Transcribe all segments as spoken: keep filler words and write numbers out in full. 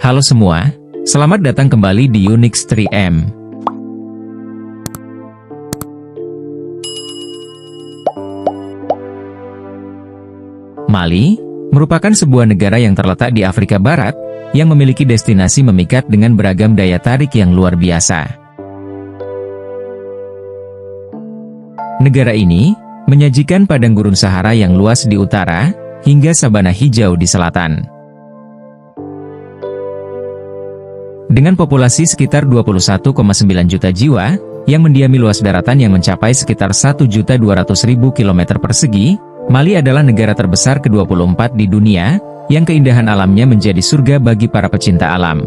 Halo semua, selamat datang kembali di Unix tiga M. Mali merupakan sebuah negara yang terletak di Afrika Barat, yang memiliki destinasi memikat dengan beragam daya tarik yang luar biasa. Negara ini menyajikan padang gurun Sahara yang luas di utara, hingga sabana hijau di selatan. Dengan populasi sekitar dua puluh satu koma sembilan juta jiwa, yang mendiami luas daratan yang mencapai sekitar satu juta dua ratus ribu kilometer persegi, Mali adalah negara terbesar ke dua puluh empat di dunia, yang keindahan alamnya menjadi surga bagi para pecinta alam.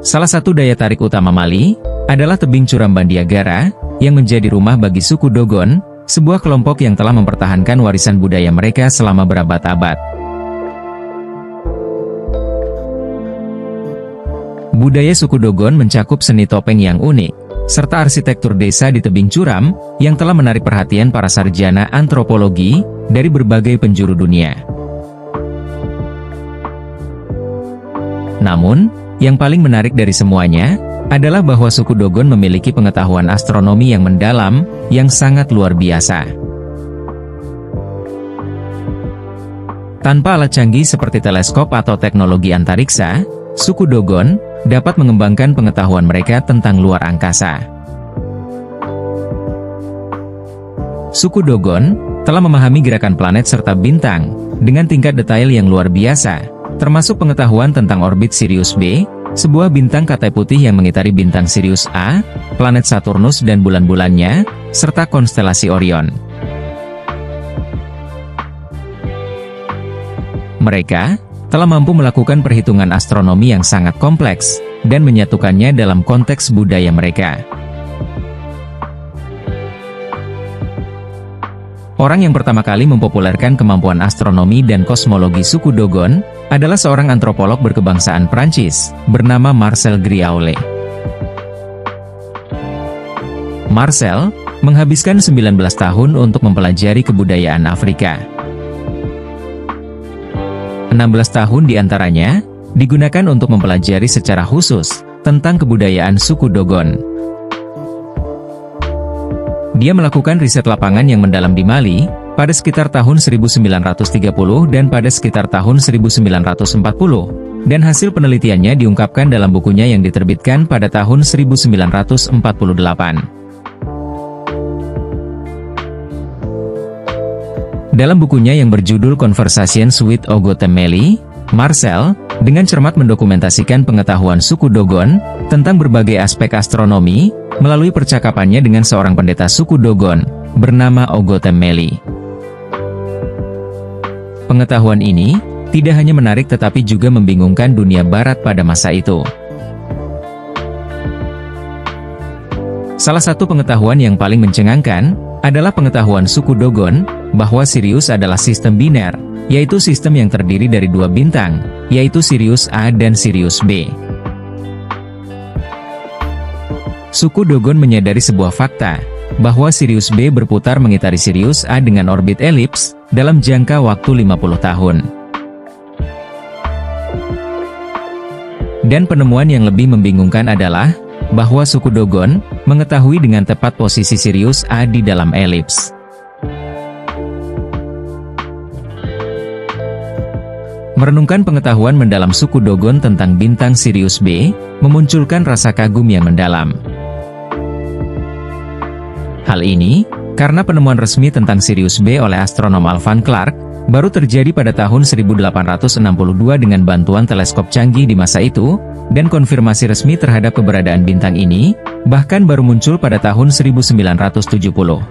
Salah satu daya tarik utama Mali adalah tebing curam Bandiagara, yang menjadi rumah bagi suku Dogon, sebuah kelompok yang telah mempertahankan warisan budaya mereka selama berabad-abad. Budaya suku Dogon mencakup seni topeng yang unik, serta arsitektur desa di tebing curam, yang telah menarik perhatian para sarjana antropologi dari berbagai penjuru dunia. Namun, yang paling menarik dari semuanya adalah bahwa suku Dogon memiliki pengetahuan astronomi yang mendalam yang sangat luar biasa. Tanpa alat canggih seperti teleskop atau teknologi antariksa, suku Dogon dapat mengembangkan pengetahuan mereka tentang luar angkasa. Suku Dogon telah memahami gerakan planet serta bintang dengan tingkat detail yang luar biasa, termasuk pengetahuan tentang orbit Sirius B, sebuah bintang katai putih yang mengitari bintang Sirius A, planet Saturnus dan bulan-bulannya, serta konstelasi Orion. Mereka telah mampu melakukan perhitungan astronomi yang sangat kompleks, dan menyatukannya dalam konteks budaya mereka. Orang yang pertama kali mempopulerkan kemampuan astronomi dan kosmologi suku Dogon adalah seorang antropolog berkebangsaan Prancis bernama Marcel Griaule. Marcel menghabiskan sembilan belas tahun untuk mempelajari kebudayaan Afrika. enam belas tahun diantaranya digunakan untuk mempelajari secara khusus tentang kebudayaan suku Dogon. Dia melakukan riset lapangan yang mendalam di Mali, pada sekitar tahun seribu sembilan ratus tiga puluh dan pada sekitar tahun seribu sembilan ratus empat puluh, dan hasil penelitiannya diungkapkan dalam bukunya yang diterbitkan pada tahun seribu sembilan ratus empat puluh delapan. Dalam bukunya yang berjudul Conversations with Ogotemmeli, Marcel dengan cermat mendokumentasikan pengetahuan suku Dogon tentang berbagai aspek astronomi melalui percakapannya dengan seorang pendeta suku Dogon bernama Ogotemmeli. Pengetahuan ini tidak hanya menarik tetapi juga membingungkan dunia barat pada masa itu. Salah satu pengetahuan yang paling mencengangkan adalah pengetahuan suku Dogon bahwa Sirius adalah sistem biner, yaitu sistem yang terdiri dari dua bintang, yaitu Sirius A dan Sirius B. Suku Dogon menyadari sebuah fakta, bahwa Sirius B berputar mengitari Sirius A dengan orbit elips dalam jangka waktu lima puluh tahun. Dan penemuan yang lebih membingungkan adalah bahwa suku Dogon mengetahui dengan tepat posisi Sirius A di dalam elips. Merenungkan pengetahuan mendalam suku Dogon tentang bintang Sirius B memunculkan rasa kagum yang mendalam. Hal ini, karena penemuan resmi tentang Sirius B oleh astronom Alvan Clark, baru terjadi pada tahun seribu delapan ratus enam puluh dua dengan bantuan teleskop canggih di masa itu, dan konfirmasi resmi terhadap keberadaan bintang ini, bahkan baru muncul pada tahun seribu sembilan ratus tujuh puluh.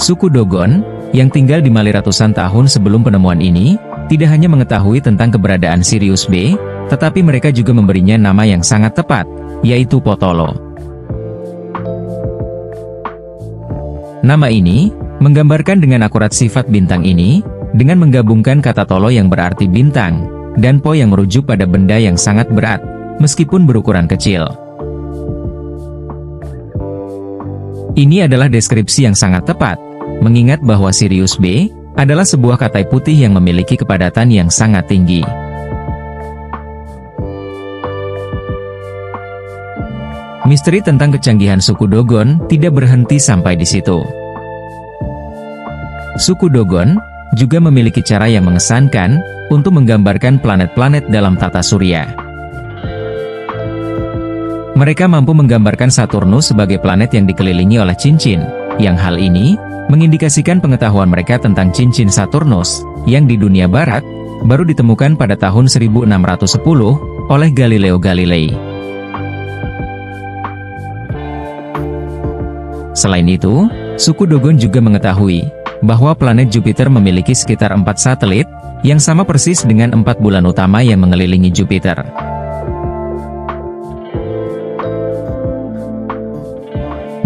Suku Dogon, yang tinggal di Mali ratusan tahun sebelum penemuan ini, tidak hanya mengetahui tentang keberadaan Sirius B, tetapi mereka juga memberinya nama yang sangat tepat, yaitu Po Tolo. Nama ini menggambarkan dengan akurat sifat bintang ini dengan menggabungkan kata Tolo yang berarti bintang dan Po yang merujuk pada benda yang sangat berat meskipun berukuran kecil. Ini adalah deskripsi yang sangat tepat, mengingat bahwa Sirius B adalah sebuah katai putih yang memiliki kepadatan yang sangat tinggi. Misteri tentang kecanggihan suku Dogon tidak berhenti sampai di situ. Suku Dogon juga memiliki cara yang mengesankan untuk menggambarkan planet-planet dalam tata surya. Mereka mampu menggambarkan Saturnus sebagai planet yang dikelilingi oleh cincin, yang hal ini mengindikasikan pengetahuan mereka tentang cincin Saturnus, yang di dunia barat baru ditemukan pada tahun seribu enam ratus sepuluh oleh Galileo Galilei. Selain itu, suku Dogon juga mengetahui bahwa planet Jupiter memiliki sekitar empat satelit, yang sama persis dengan empat bulan utama yang mengelilingi Jupiter.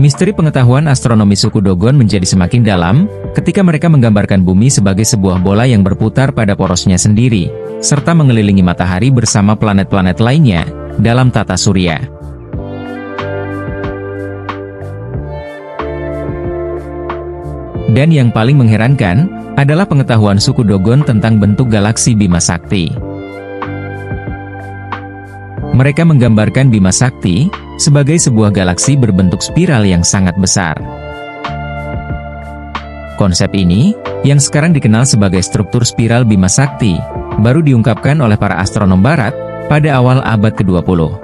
Misteri pengetahuan astronomi suku Dogon menjadi semakin dalam ketika mereka menggambarkan bumi sebagai sebuah bola yang berputar pada porosnya sendiri, serta mengelilingi matahari bersama planet-planet lainnya dalam tata surya. Dan yang paling mengherankan adalah pengetahuan suku Dogon tentang bentuk galaksi Bima Sakti. Mereka menggambarkan Bima Sakti sebagai sebuah galaksi berbentuk spiral yang sangat besar. Konsep ini, yang sekarang dikenal sebagai struktur spiral Bima Sakti, baru diungkapkan oleh para astronom barat pada awal abad ke-dua puluh.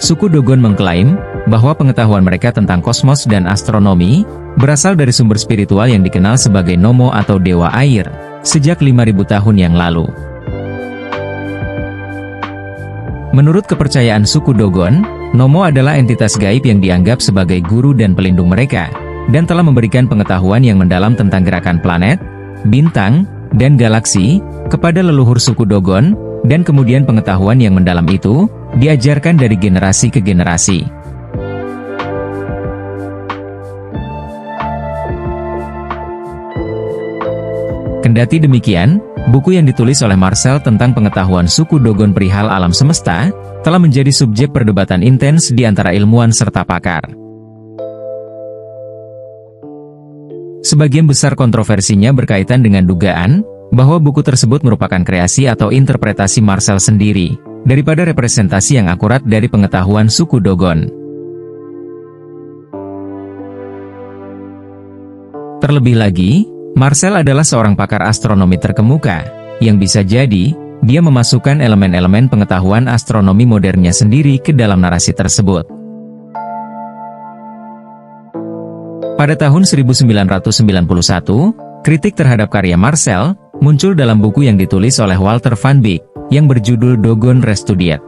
Suku Dogon mengklaim bahwa pengetahuan mereka tentang kosmos dan astronomi berasal dari sumber spiritual yang dikenal sebagai Nommo atau Dewa Air, sejak lima ribu tahun yang lalu. Menurut kepercayaan suku Dogon, Nommo adalah entitas gaib yang dianggap sebagai guru dan pelindung mereka, dan telah memberikan pengetahuan yang mendalam tentang gerakan planet, bintang, dan galaksi kepada leluhur suku Dogon, dan kemudian pengetahuan yang mendalam itu diajarkan dari generasi ke generasi. Kendati demikian, buku yang ditulis oleh Marcel tentang pengetahuan suku Dogon perihal alam semesta telah menjadi subjek perdebatan intens di antara ilmuwan serta pakar. Sebagian besar kontroversinya berkaitan dengan dugaan bahwa buku tersebut merupakan kreasi atau interpretasi Marcel sendiri, daripada representasi yang akurat dari pengetahuan suku Dogon. Terlebih lagi, Marcel adalah seorang pakar astronomi terkemuka, yang bisa jadi, dia memasukkan elemen-elemen pengetahuan astronomi modernnya sendiri ke dalam narasi tersebut. Pada tahun seribu sembilan ratus sembilan puluh satu, kritik terhadap karya Marcel muncul dalam buku yang ditulis oleh Walter Van Beek, yang berjudul Dogon Restudiet.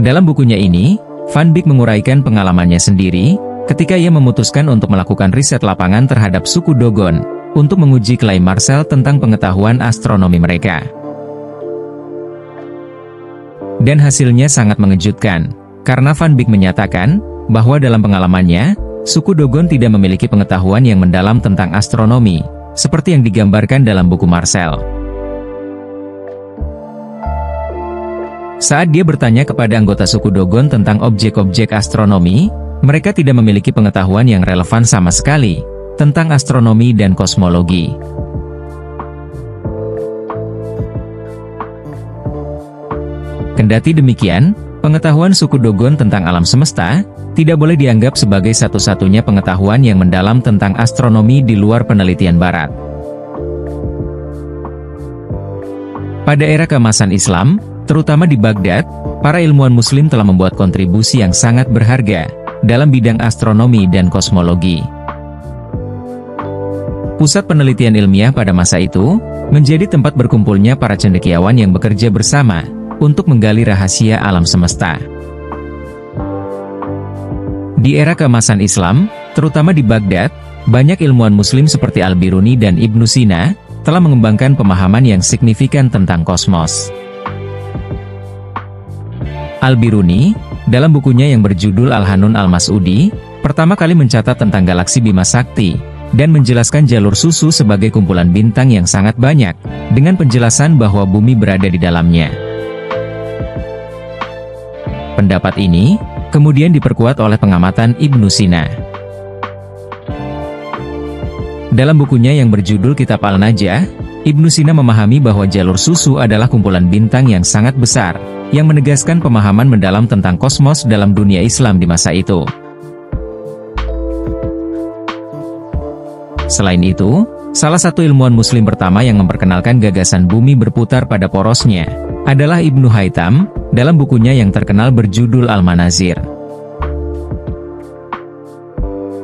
Dalam bukunya ini, Van Beek menguraikan pengalamannya sendiri, ketika ia memutuskan untuk melakukan riset lapangan terhadap suku Dogon, untuk menguji klaim Marcel tentang pengetahuan astronomi mereka. Dan hasilnya sangat mengejutkan, karena Van Beek menyatakan, bahwa dalam pengalamannya, suku Dogon tidak memiliki pengetahuan yang mendalam tentang astronomi, seperti yang digambarkan dalam buku Marcel. Saat dia bertanya kepada anggota suku Dogon tentang objek-objek astronomi, mereka tidak memiliki pengetahuan yang relevan sama sekali tentang astronomi dan kosmologi. Kendati demikian, pengetahuan suku Dogon tentang alam semesta tidak boleh dianggap sebagai satu-satunya pengetahuan yang mendalam tentang astronomi di luar penelitian barat. Pada era keemasan Islam, terutama di Baghdad, para ilmuwan muslim telah membuat kontribusi yang sangat berharga dalam bidang astronomi dan kosmologi. Pusat penelitian ilmiah pada masa itu menjadi tempat berkumpulnya para cendekiawan yang bekerja bersama untuk menggali rahasia alam semesta. Di era keemasan Islam, terutama di Baghdad, banyak ilmuwan muslim seperti Al-Biruni dan Ibnu Sina telah mengembangkan pemahaman yang signifikan tentang kosmos. Al-Biruni, dalam bukunya yang berjudul Al-Hanun Al-Masudi, pertama kali mencatat tentang galaksi Bima Sakti, dan menjelaskan jalur susu sebagai kumpulan bintang yang sangat banyak, dengan penjelasan bahwa bumi berada di dalamnya. Pendapat ini kemudian diperkuat oleh pengamatan Ibnu Sina. Dalam bukunya yang berjudul Kitab Al-Najah, Ibnu Sina memahami bahwa jalur susu adalah kumpulan bintang yang sangat besar, yang menegaskan pemahaman mendalam tentang kosmos dalam dunia Islam di masa itu. Selain itu, salah satu ilmuwan Muslim pertama yang memperkenalkan gagasan bumi berputar pada porosnya adalah Ibn Haytham dalam bukunya yang terkenal berjudul Al-Manazir.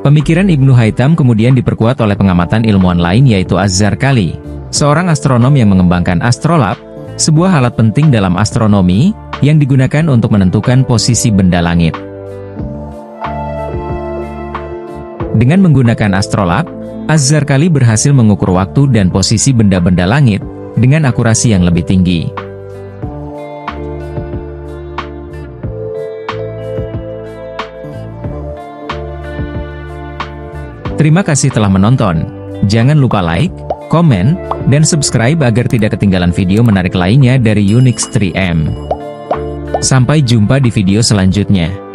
Pemikiran Ibn Haytham kemudian diperkuat oleh pengamatan ilmuwan lain yaitu Az-Zarqali, seorang astronom yang mengembangkan astrolab, sebuah alat penting dalam astronomi yang digunakan untuk menentukan posisi benda langit. Dengan menggunakan astrolab, Az-Zarqali berhasil mengukur waktu dan posisi benda-benda langit dengan akurasi yang lebih tinggi. Terima kasih telah menonton. Jangan lupa like, komen, dan subscribe agar tidak ketinggalan video menarik lainnya dari Unix tiga M. Sampai jumpa di video selanjutnya.